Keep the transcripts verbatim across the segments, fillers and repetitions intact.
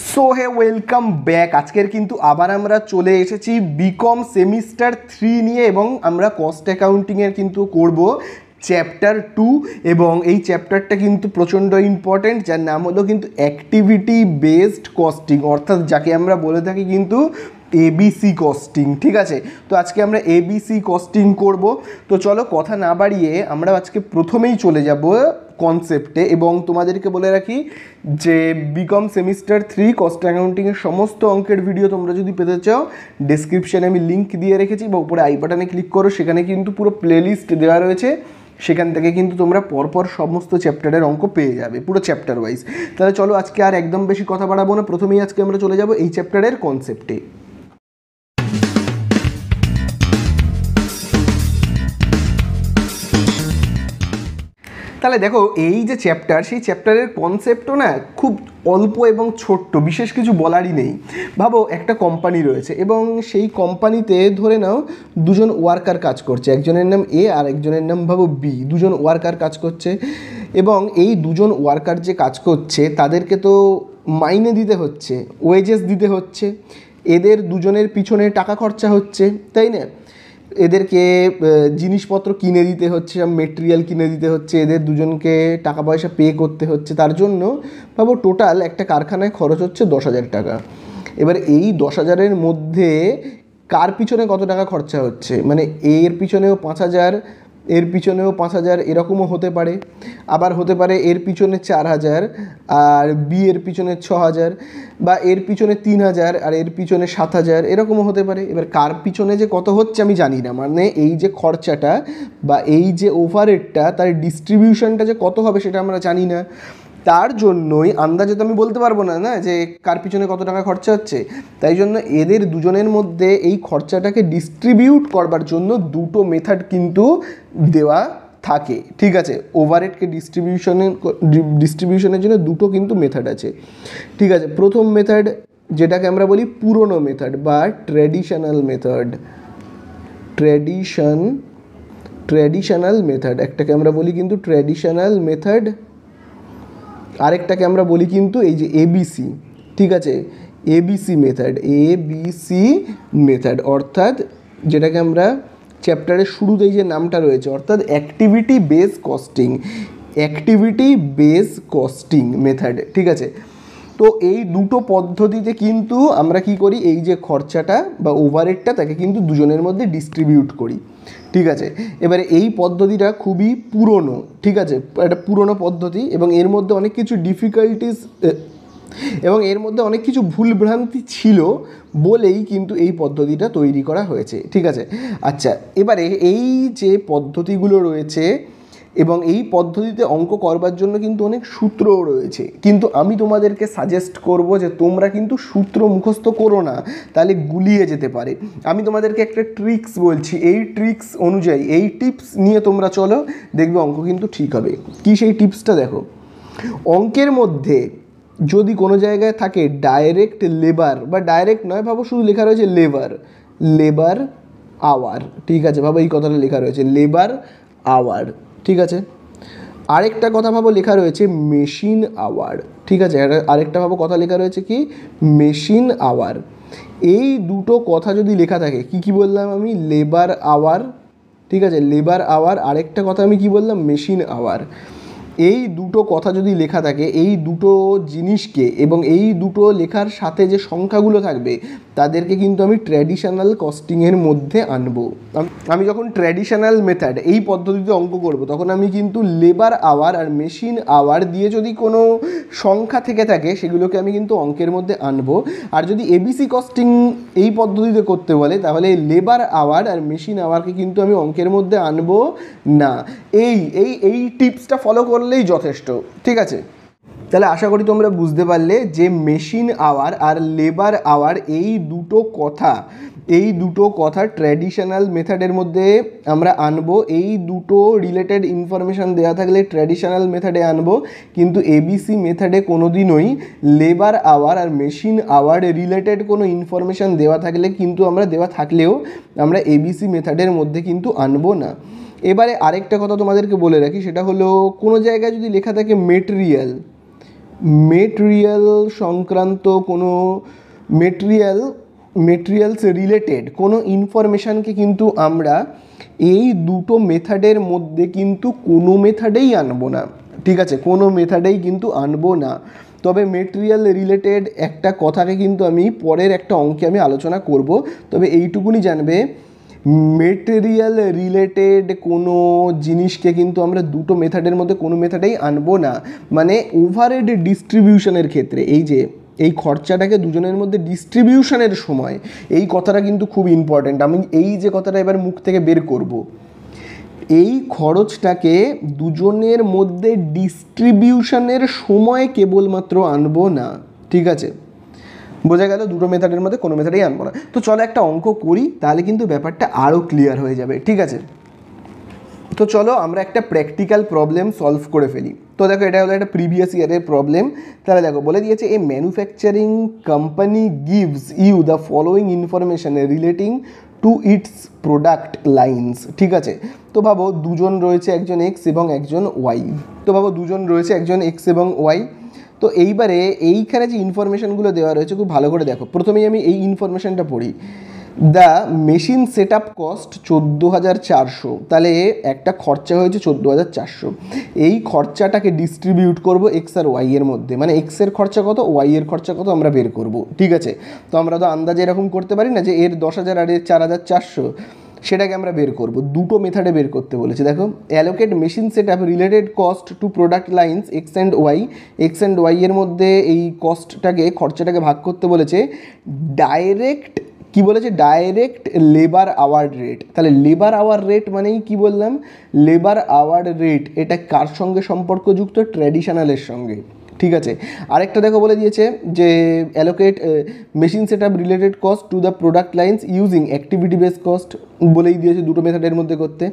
सो हे welcome back आजकेर किन्तु आबार आमरा चले एसेछि बीकॉम सेमिस्टार थ्री निये एबं आमरा कॉस्ट अकाउंटिंगेर किन्तु करबो चैप्टार टू एबं एई चैप्टारटा किन्तु प्रचंड इम्पोर्टेंट जार नाम हलो किन्तु एक्टिविटी बेस्ड कॉस्टिंग अर्थात जाके आमरा बोले थाकि किन्तु एबीसी कॉस्टिंग। ठीक है तो आज के एबीसी कॉस्टिंग करब। तो चलो कथा ना बाड़िए आज के प्रथमेई चले जाब कन्सेप्टे। एबं तोमादेरके बोले राखी जे BCom semester three cost accounting समस्त अंकेर भिडियो तोमरा जोदि पेते चाओ डेस्क्रिप्शने आमि लिंक दिए रेखेछि बा उपरे आई बाटने क्लिक करो सेखाने किन्तु पुरो प्लेलिस्ट देवा रयेछे सेखान थेके किन्तु तोमरा परपर समस्त चैप्टारेर अंक पेये जाबे पुरो चैप्टार वाइज। ताहले चलो आज के आर एकदम बेशी कथा बाड़ाबो ना प्रथमेई आज के आमरा चले जाब एई चैप्टारेर कन्सेप्टे। ताहले देखो एई जे चैप्टार सेई चैप्टारेर कन्सेप्टो ना खूब अल्प एवं छोट्ट विशेष किछु बलारई नेई। भाबो एक कोम्पानी रयेछे एबं सेई कोम्पानीते धरे नाओ दुजन वार्कार काज करछे एकजोनेर नाम ए आर एकजोनेर नाम भाबो बी। दुजन वार्कार काज करछे एबं एई दुजोन वार्कार जे काज करछे तादेरके तो माइने दिते होच्छे वेजेस दिते होच्छे एदेर दुजोनेर पिछने टाका खर्चा होच्छे ताई ना এদেরকে জিনিসপত্র কিনে দিতে হচ্ছে সব মেটেরিয়াল কিনে দিতে হচ্ছে এদের দুজনকে টাকা পয়সা পে করতে হচ্ছে তার জন্য ভাবো টোটাল একটা কারখানায় খরচ হচ্ছে দশ হাজার টাকা। এবার এই দশ হাজারের মধ্যে কার পিছনে কত টাকা খরচা হচ্ছে মানে এর পিছনেও পাঁচ হাজার এর পিছনেও পাঁচ হাজার এরকমও হতে পারে আবার হতে পারে এর পিছনে চার হাজার আর বি এর পিছনে ছ হাজার বা এর পিছনে তিন হাজার আর এর পিছনে সাত হাজার এরকমও হতে পারে। এবার কার পিছনে যে কত হচ্ছে আমি জানি না মানে এই যে খরচাটা বা এই যে ওভারহেডটা তার ডিস্ট্রিবিউশনটা যে কত হবে সেটা আমরা জানি না তার জন্যই আন্দাজে তো আমি বলতে পারবো না না যে কার পিছনে কত টাকা খরচা হচ্ছে। তাই জন্য এদের দুজনের মধ্যে এই খরচাটাকে ডিস্ট্রিবিউট করবার জন্য দুটো মেথড কিন্তু দেওয়া থাকে। ঠিক আছে ওভারহেডকে ডিস্ট্রিবিউশনের ডিস্ট্রিবিউশনের জন্য দুটো কিন্তু মেথড আছে। ঠিক আছে প্রথম মেথড যেটাকে আমরা বলি পুরনো মেথড বা traditional method tradition traditional method একটাকে আমরা বলি কিন্তু ট্র্যাডিশনাল মেথড আরেকটাকে আমরা বলি কিন্তু এই যে এবিসি। ঠিক আছে এবিসি মেথড এবিসি মেথড অর্থাৎ যেটাকে আমরা চ্যাপ্টারের শুরুতেই যে নামটা রয়েছে অর্থাৎ activity base costing activity base costing method. ঠিক আছে তো এই দুটো পদ্ধতিতে কিন্তু আমরা কি করি এই যে খরচাটা বা ওভারহেডটা তাকে কিন্তু দুজনের মধ্যে ডিস্ট্রিবিউট করি। ঠিক আছে এবারে এই পদ্ধতিটা খুবই পুরনো। ঠিক আছে একটা পুরনো পদ্ধতি এবং এর মধ্যে অনেক কিছু ডিফিকাল্টিস এবং এর মধ্যে অনেক কিছু ভুলভ্রান্তি ছিল বলেই কিন্তু এই পদ্ধতিটা তৈরি করা হয়েছে। ঠিক আছে আচ্ছা এবারে এই যে পদ্ধতিগুলো রয়েছে এবং এই পদ্ধতিতে অঙ্ক করবার জন্য কিন্তু অনেক সূত্রও রয়েছে কিন্তু আমি তোমাদেরকে সাজেস্ট করব যে তোমরা কিন্তু সূত্র মুখস্থ করো না তাহলে গুলিয়ে যেতে পারে। আমি তোমাদেরকে একটা ট্রিক্স বলছি এই ট্রিক্স অনুযায়ী এই টিপস নিয়ে তোমরা চলো দেখবে অঙ্ক কিন্তু ঠিক হবে। কি সেই টিপসটা দেখো অঙ্কের মধ্যে যদি কোনো জায়গায় থাকে ডাইরেক্ট লেবার বা ডাইরেক্ট নয় ভাবো শুধু লেখা রয়েছে লেবার লেবার আওয়ার। ঠিক আছে ভাবো এই কথাটা লেখা রয়েছে লেবার আওয়ার। ঠিক আছে আরেকটা কথা ভাবো লেখা রয়েছে মেশিন আওয়ার। ঠিক আছে আরেকটা ভাবো কথা লেখা রয়েছে কি মেশিন আওয়ার। এই দুটো কথা যদি লেখা থাকে কি কি বললাম আমি লেবার আওয়ার। ঠিক আছে লেবার আওয়ার আরেকটা কথা আমি কি বললাম মেশিন আওয়ার। এই দুটো কথা যদি লেখা থাকে এই দুটো জিনিসকে এবং এই দুটো লেখার সাথে যে সংখ্যাগুলো থাকবে তাদেরকে কিন্তু আমি ট্র্যাডিশনাল কস্টিংয়ের মধ্যে আনবো। আমি যখন ট্র্যাডিশনাল মেথড এই পদ্ধতিতে অঙ্ক করব তখন আমি কিন্তু লেবার আওয়ার আর মেশিন আওয়ার দিয়ে যদি কোনো সংখ্যা থেকে থাকে সেগুলোকে আমি কিন্তু অঙ্কের মধ্যে আনবো। আর যদি এবিসি কস্টিং এই পদ্ধতিতে করতে বলে তাহলে লেবার আওয়ার আর মেশিন আওয়ারকে কিন্তু আমি অঙ্কের মধ্যে আনবো না। এই এই এই টিপসটা ফলো করলে যথেষ্ট। ঠিক আছে তাহলে আশা করি তোমরা বুঝতে পারলে যে মেশিন আওয়ার আর লেবার আওয়ার এই দুটো কথা এই দুটো কথা ট্র্যাডিশনাল মেথডের মধ্যে আমরা আনবো। এই দুটো রিলেটেড ইনফরমেশান দেওয়া থাকলে ট্র্যাডিশনাল মেথডে আনবো কিন্তু এবিসি মেথডে কোনো দিনই লেবার আওয়ার আর মেশিন আওয়ার রিলেটেড কোনো ইনফরমেশান দেওয়া থাকলে কিন্তু আমরা দেওয়া থাকলেও আমরা এবিসি মেথডের মধ্যে কিন্তু আনবো না। এবারে আরেকটা কথা তোমাদেরকে বলে রাখি সেটা হলো কোনো জায়গায় যদি লেখা থাকে মেটেরিয়াল মেটেরিয়াল সংক্রান্ত কোনো মেটেরিয়াল মেটেরিয়ালস রিলেটেড কোনো ইনফরমেশানকে কিন্তু আমরা এই দুটো মেথডের মধ্যে কিন্তু কোনো মেথডেই আনবো না, ঠিক আছে, কোনো মেথডেই কিন্তু আনবো না। তবে মেটেরিয়াল রিলেটেড একটা কথাকে কিন্তু আমি পরের একটা অঙ্কে আমি আলোচনা করব। তবে এইটুকুনি জানবে, মেটেরিয়াল রিলেটেড কোনো জিনিসকে কিন্তু আমরা দুটো মেথডের মধ্যে কোনো মেথডেই আনবো না। মানে ওভারহেড ডিস্ট্রিবিউশনের ক্ষেত্রে এই যে এই খরচাটাকে দুজনের মধ্যে ডিস্ট্রিবিউশনের সময় এই কথাটা কিন্তু খুব ইম্পর্ট্যান্ট। আমি এই যে কথাটা এবার মুখ থেকে বের করব, এই খরচটাকে দুজনের মধ্যে ডিস্ট্রিবিউশনের সময় কেবলমাত্র আনবো না, ঠিক আছে, বোঝা গেল? দুটো মেথডের মধ্যে কোনো মেথডেই আনবো না। তো চলো একটা অঙ্ক করি, তাহলে কিন্তু ব্যাপারটা আরও ক্লিয়ার হয়ে যাবে, ঠিক আছে। তো চলো আমরা একটা প্র্যাকটিক্যাল প্রবলেম সলভ করে ফেলি। তো দেখো, এটা হলো একটা প্রিভিয়াস ইয়ারের প্রবলেম। তাহলে দেখো বলে দিয়েছে, a manufacturing company gives you the following information relating to its product lines, ঠিক আছে। তো ভাবো দুজন রয়েছে, একজন এক্স এবং একজন ওয়াই। তো ভাবো দুজন রয়েছে, একজন এক্স এবং ওয়াই। তো এইবারে এইখানে যে ইনফরমেশানগুলো দেওয়া রয়েছে খুব ভালো করে দেখো। প্রথমেই আমি এই ইনফরমেশানটা পড়ি, the machine set up cost চোদ্দো হাজার চারশো। তাহলে একটা খরচা হয়েছে চোদ্দো হাজার চারশো। এই খরচাটাকে ডিস্ট্রিবিউট করব এক্স আর ওয়াই এর মধ্যে, মানে এক্স এর খরচা কত, ওয়াই এর খরচা কত আমরা বের করব, ঠিক আছে। তো আমরা তো আন্দাজে এরকম করতে পারি না যে এর দশ হাজার আর এর চার হাজার চারশো, সেটাকে আমরা বের করব। দুটো মেথডে বের করতে বলেছে। দেখো, allocate machine set up related cost to product lines X and Y, X and Y এর মধ্যে এই কস্টটাকে খরচাটাকে ভাগ করতে বলেছে। ডাইরেক্ট কি বলেছে, ডাইরেক্ট লেবার আওয়ার রেট। তাহলে লেবার আওয়ার রেট মানেই কি বললাম, লেবার আওয়ার রেট এটা কার সঙ্গে সম্পর্কযুক্ত, ট্র্যাডিশনালের সঙ্গে, ঠিক আছে। আরেকটা দেখো বলে দিয়েছে যে allocate machine set up related cost to the product lines using activity base cost, বলেই দিয়েছে দুটো মেথডের মধ্যে করতে।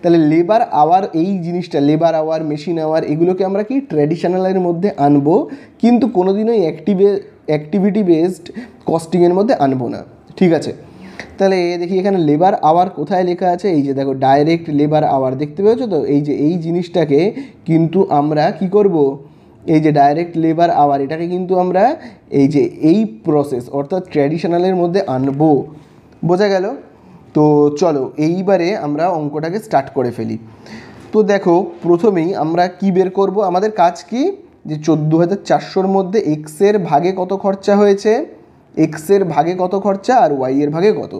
তাহলে লেবার আওয়ার এই জিনিসটা, লেবার আওয়ার মেশিন আওয়ার, এগুলোকে আমরা কি ট্র্যাডিশনালের মধ্যে আনবো, কিন্তু কোনোদিনই অ্যাক্টিভে অ্যাক্টিভিটি বেসড কস্টিংয়ের মধ্যে আনবো না, ঠিক আছে। তাহলে দেখি এখানে লেবার আওয়ার কোথায় লেখা আছে, এই যে দেখো ডাইরেক্ট লেবার আওয়ার, দেখতে পেয়েছো তো। এই যে এই জিনিসটাকে কিন্তু আমরা কি করব, এই যে ডাইরেক্ট লেবার আওয়ার এটাকে কিন্তু আমরা এই যে এই প্রসেস অর্থাৎ ট্র্যাডিশনালের মধ্যে আনবো, বোঝা গেল? তো চলো এইবারে আমরা অঙ্কটাকে স্টার্ট করে ফেলি। তো দেখো প্রথমেই আমরা কি বের করব, আমাদের কাজ কি, যে চোদ্দো হাজার চারশোর মধ্যে এক্সের ভাগে কত খরচা হয়েছে, এক্স এর ভাগে কত খরচা আর ওয়াই এর ভাগে কত।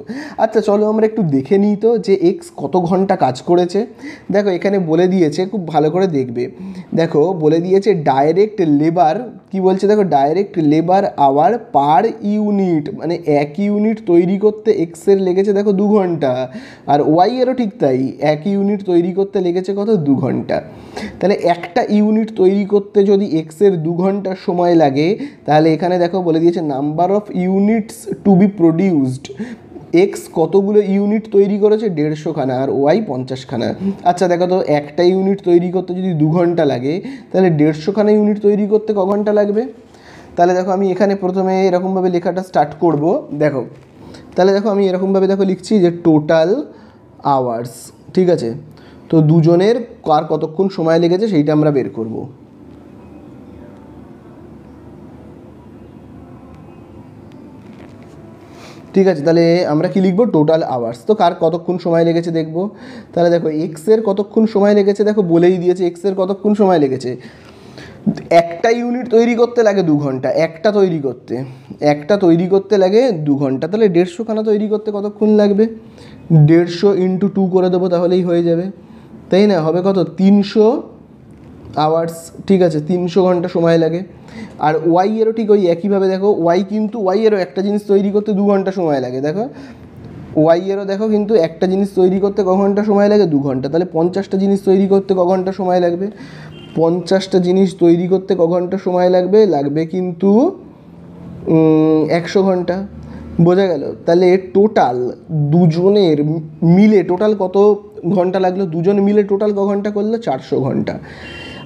আচ্ছা চলো আমরা একটু দেখে নিই তো যে এক্স কত ঘন্টা কাজ করেছে। দেখো এখানে বলে দিয়েছে, খুব ভালো করে দেখবে, দেখো বলে দিয়েছে ডাইরেক্ট লেবার, কি বলছে দেখো, direct labour hour per unit, মানে এক ইউনিট তৈরি করতে এক্স এর লেগেছে দেখো দু ঘন্টা, আর ওয়াই এরও ঠিক তাই, এক ইউনিট তৈরি করতে লেগেছে কত, দু ঘন্টা। তাহলে একটা ইউনিট তৈরি করতে যদি এক্স এর দু ঘন্টা সময় লাগে, তাহলে এখানে দেখো বলে দিয়েছে number of units to be produced, X কতগুলো ইউনিট তৈরি করেছে, দেড়শোখানা, আর ওয়াই পঞ্চাশখানা। আচ্ছা দেখো তো একটা ইউনিট তৈরি করতে যদি দু ঘন্টা লাগে, তাহলে দেড়শোখানা ইউনিট তৈরি করতে ক ঘন্টা লাগবে। তাহলে দেখো আমি এখানে প্রথমে এরকমভাবে লেখাটা স্টার্ট করব। দেখো তাহলে দেখো আমি এরকমভাবে দেখো লিখছি যে টোটাল আওয়ার্স, ঠিক আছে। তো দুজনের কার কতক্ষণ সময় লেগেছে সেইটা আমরা বের করব। ঠিক আছে, তাহলে আমরা কি লিখব, টোটাল আওয়ার্স। তো কার কতক্ষণ সময় লেগেছে দেখব। তাহলে দেখো এক্স এর কতক্ষণ সময় লেগেছে, দেখো বলেই দিয়েছে এক্স এর কতক্ষণ সময় লেগেছে, একটা ইউনিট তৈরি করতে লাগে দু ঘন্টা, একটা তৈরি করতে একটা তৈরি করতে লাগে দু ঘন্টা। তাহলে দেড়শোখানা তৈরি করতে কতক্ষণ লাগবে, দেড়শো ইন্টু টু করে দেবো, তাহলেই হয়ে যাবে, তাই না? হবে কত, তিনশো আওয়ার্স, ঠিক আছে, তিনশো ঘন্টা সময় লাগে। আর ওয়াই এরও ঠিক ওই একইভাবে দেখো, ওয়াই কিন্তু ওয়াই এরও একটা জিনিস তৈরি করতে দু ঘন্টা সময় লাগে, দেখো ওয়াই এরও দেখো কিন্তু একটা জিনিস তৈরি করতে ক ঘন্টা সময় লাগে, দু ঘন্টা। তাহলে পঞ্চাশটা জিনিস তৈরি করতে ক ঘন্টা সময় লাগবে, পঞ্চাশটা জিনিস তৈরি করতে ক ঘন্টা সময় লাগবে, লাগবে কিন্তু একশো ঘন্টা, বোঝা গেল? তাহলে টোটাল দুজনের মিলে টোটাল কত ঘন্টা লাগলো, দুজন মিলে টোটাল ক ঘন্টা করলো, চারশো ঘন্টা।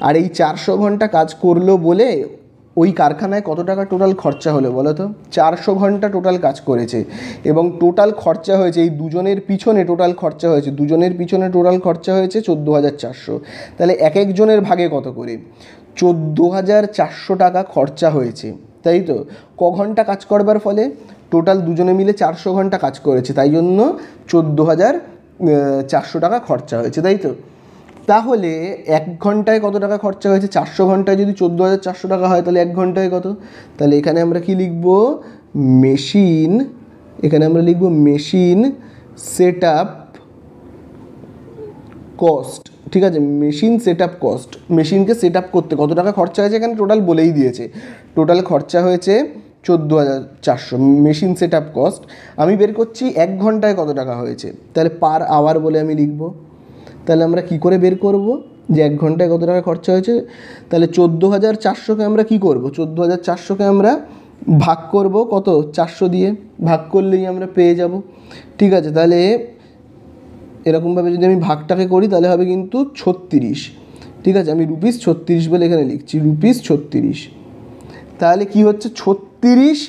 আর এই চারশো ঘন্টা কাজ করলো বলে ওই কারখানায় কত টাকা টোটাল খরচা হলো বলো তো, চারশো ঘন্টা টোটাল কাজ করেছে। এবং টোটাল খরচা হয়েছে এই দুজনের পিছনে, টোটাল খরচা হয়েছে দুজনের পিছনে টোটাল খরচা হয়েছে চোদ্দো হাজার চারশো। তাহলে এক একজনের ভাগে কত করে, चौदो हज़ार चारशो टाका खर्चा होয়েছে তাই তো ক ঘন্টা কাজ করবার ফলে টোটাল দুজনে মিলে চারশো ঘন্টা কাজ করেছে তাই জন্য চৌদ্দো হাজার চারশো টাকা খরচা হয়েছে তাই তো তাহলে এক ঘন্টায় কত টাকা খরচা হয়েছে চারশো ঘন্টায় যদি চৌদ্দো হাজার চারশো টাকা হয় তাহলে এক ঘন্টায় কত তাহলে এখানে আমরা কি লিখব মেশিন এখানে আমরা লিখব মেশিন সেট আপ কস্ট ठीक है मेशिन सेटअप कस्ट मेशिन के सेटअप करते कत टाका खर्चा होने टोटाल बोले ही दिए टोटाल खर्चा हो चौदो हज़ार चारशो मेशिन सेटअप कस्ट हमें बेर कर एक घंटा कत टाका हो पर आवर बोले लिखब तेल क्यों बेर करब जो एक घंटा कत टाका खर्चा हो चौदो हज़ार चारशो के करब चौदो हज़ार चारशो के भाग करब कत चारशो दिए भाग कर ले पे जाब ठीक है तेल एरकम भावे जो भागटाके करी ताहले होबे किन्तु छत्तीस ठीक है रुपिस छत्तीस बोले एखाने लिखछि रुपिस छत्तीस ताहले कि होच्छे छत्तीस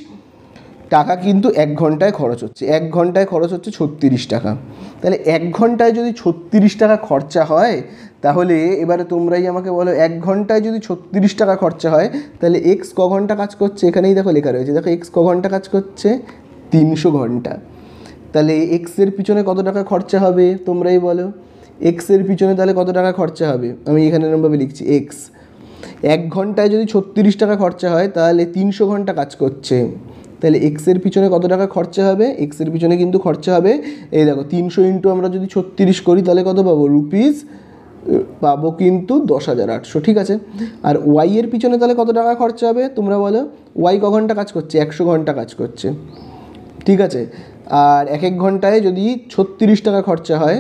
टाका किन्तु एक घंटाय खरच होच्छे एक घंटाय खरच होच्छे छत्तीस टाका ताहले एक घंटाय जदि छत्तीस टाका खर्चा हय ताहले एबारे तोमराई आमाके बोलो एक घंटाय जदि छत्तीस टाका खर्चा हय ताहले एक्स क घंटा काज करछे एखानेई देखो लेखा रयेछे देखो एक्स क घंटा काज करछे तीनशो घंटा তাহলে x এর পিছনে কত টাকা খরচা হবে তোমরাই বলো x এর পিছনে তাহলে কত টাকা খরচা হবে আমি এখানে এরকমভাবে লিখছি x এক ঘন্টায় যদি ছত্রিশ টাকা খরচা হয় তাহলে তিনশো ঘন্টা কাজ করছে তাহলে x এর পিছনে কত টাকা খরচা হবে x এর পিছনে কিন্তু খরচা হবে এই দেখো তিনশো ইনটু আমরা যদি ছত্রিশ করি তাহলে কত পাবো রুপিস পাবো কিন্তু দশ হাজার আটশো ঠিক আছে আর y এর পিছনে তাহলে কত টাকা খরচা হবে তোমরা বলো y ক ঘন্টা কাজ করছে একশো ঘন্টা কাজ করছে ঠিক আছে और एक एक घंटाय यदि छत्तीस टाका खर्चा है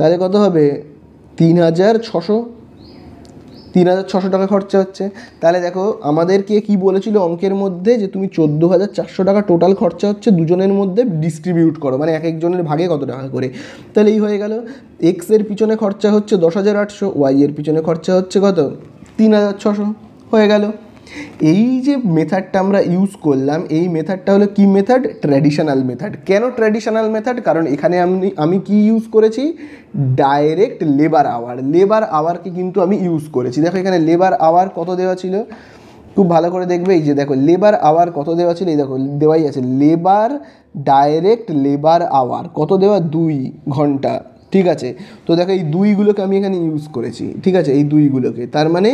ताहले कत होबे तीन हज़ार छशो तीन हज़ार छशो टाका खर्चा होच्छे ताहले देखो आमादेरके कि बोलेछिलो अंकेर मध्य जे तुमी चौदो हज़ार चारशो टाका टोटाल खर्चा होच्छे दुजोनेर मध्य डिस्ट्रिब्यूट करो माने एक एक जोनेर भागे कत टाका करे ताहले एई हये गेलो एक्स एर पिछने खर्चा होच्छे दस हज़ार आठशो वाई एर पिछने खर्चा होच्छे कत तीन हज़ार छशो हये गेलो এই যে মেথডটা আমরা ইউজ করলাম এই মেথডটা হলো কি মেথড ট্র্যাডিশনাল মেথড কেন ট্র্যাডিশনাল মেথড কারণ এখানে আমি আমি কি ইউজ করেছি ডাইরেক্ট লেবার আওয়ার লেবার আওয়ারকে কিন্তু আমি ইউজ করেছি দেখো এখানে লেবার আওয়ার কত দেওয়া ছিল খুব ভালো করে দেখবে এই যে দেখো লেবার আওয়ার কত দেওয়া ছিল এই দেখো দেওয়াই আছে লেবার ডাইরেক্ট লেবার আওয়ার কত দেওয়া দুই ঘন্টা ঠিক আছে তো দেখো এই দুইগুলোকে আমি এখানে ইউজ করেছি ঠিক আছে এই দুইগুলোকে তার মানে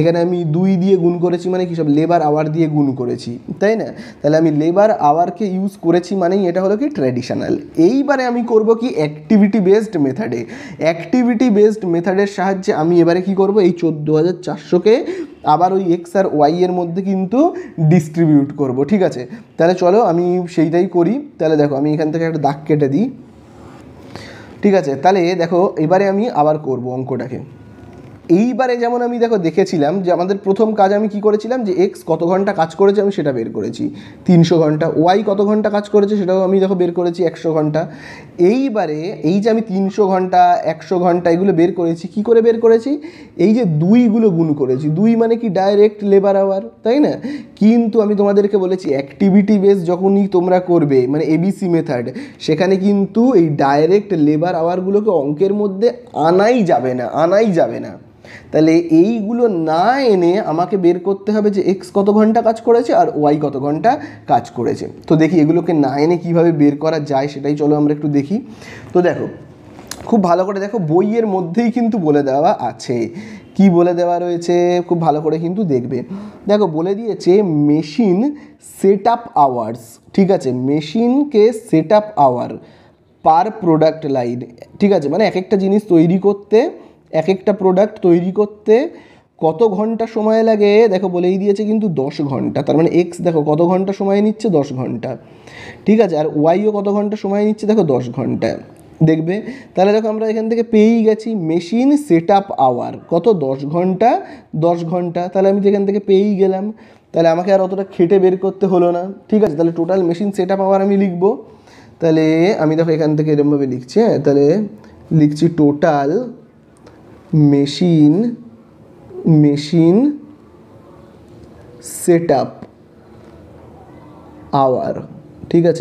এখানে আমি দুই দিয়ে গুণ করেছি মানে কি সব লেবার আওয়ার দিয়ে গুণ করেছি তাই না তাহলে আমি লেবার আওয়ারকে ইউজ করেছি মানেই এটা হলো কি ট্র্যাডিশনাল এইবারে আমি করব কি অ্যাক্টিভিটি বেসড মেথডে অ্যাক্টিভিটি বেসড মেথডের সাহায্যে আমি এবারে কি করব এই চৌদ্দ হাজার চারশো কে আবার ওই এক্স আর ওয়াই এর মধ্যে কিন্তু ডিস্ট্রিবিউট করব ঠিক আছে তাহলে চলো আমি সেইটাই করি তাহলে দেখো আমি এখান থেকে একটা দাগ কেটে দিই ঠিক আছে তাহলে দেখো এবারে আমি আবার করব অঙ্কটাকে এইবারে যেমন আমি দেখো দেখেছিলাম যে আমাদের প্রথম কাজ আমি কি করেছিলাম যে x কত ঘন্টা কাজ করেছে আমি সেটা বের করেছি তিনশো ঘন্টা y কত ঘন্টা কাজ করেছে সেটাও আমি দেখো বের করেছি একশো ঘন্টা এইবারে এই যে আমি তিনশো ঘন্টা একশো ঘন্টা এগুলো বের করেছি কি করে বের করেছি এই যে দুইগুলো গুণ করেছি দুই মানে কি ডাইরেক্ট লেবার আওয়ার তাই না কিন্তু আমি তোমাদেরকে বলেছি অ্যাক্টিভিটি বেস যখনই তোমরা করবে মানে এবিসি মেথড সেখানে কিন্তু এই ডাইরেক্ট লেবার আওয়ারগুলোকে অঙ্কের মধ্যে আনাই যাবে না আনাই যাবে না তাহলে এইগুলো না এনে আমাকে বের করতে হবে যে x কত ঘন্টা কাজ করেছে আর y কত ঘন্টা কাজ করেছে তো দেখি এগুলোকে না এনে কিভাবে বের করা যায় সেটাই চলো আমরা একটু দেখি তো দেখো খুব ভালো করে দেখো বইয়ের মধ্যেই কিন্তু বলে দেওয়া আছে কি বলে দেওয়া রয়েছে খুব ভালো করে কিন্তু দেখবে দেখো বলে দিয়েছে মেশিন সেটআপ আওয়ার্স ঠিক আছে মেশিনকে setup hour per product line ঠিক আছে মানে এক একটা জিনিস তৈরি করতে एक एक प्रोडक्ट तैरी करते कत घंटा समय लागे देखो बोले ही दिए किन्तु दस घंटा तार माने एक्स देखो कत घंटा समय निच्छे दस घंटा ठीक है और वाईओ कत घंटा समय निच्छे देखो दस घंटा देखबे ताहले देखो आमरा एखान थेके पेये गेछि मेशिन सेटआप आवर कत दस घंटा दस घंटा ताहले आमि एखान थेके पेये गेलाम ताहले आमाके आर अतटा खेटे बेर करते हलो ना ठीक है ताहले टोटाल मेशिन सेटआप आवर आमि लिखब ताहले आमि देखो एखान थेके एरकम भावे लिखछि हाँ ताहले लिखछि total machine machine setup hour ठीक है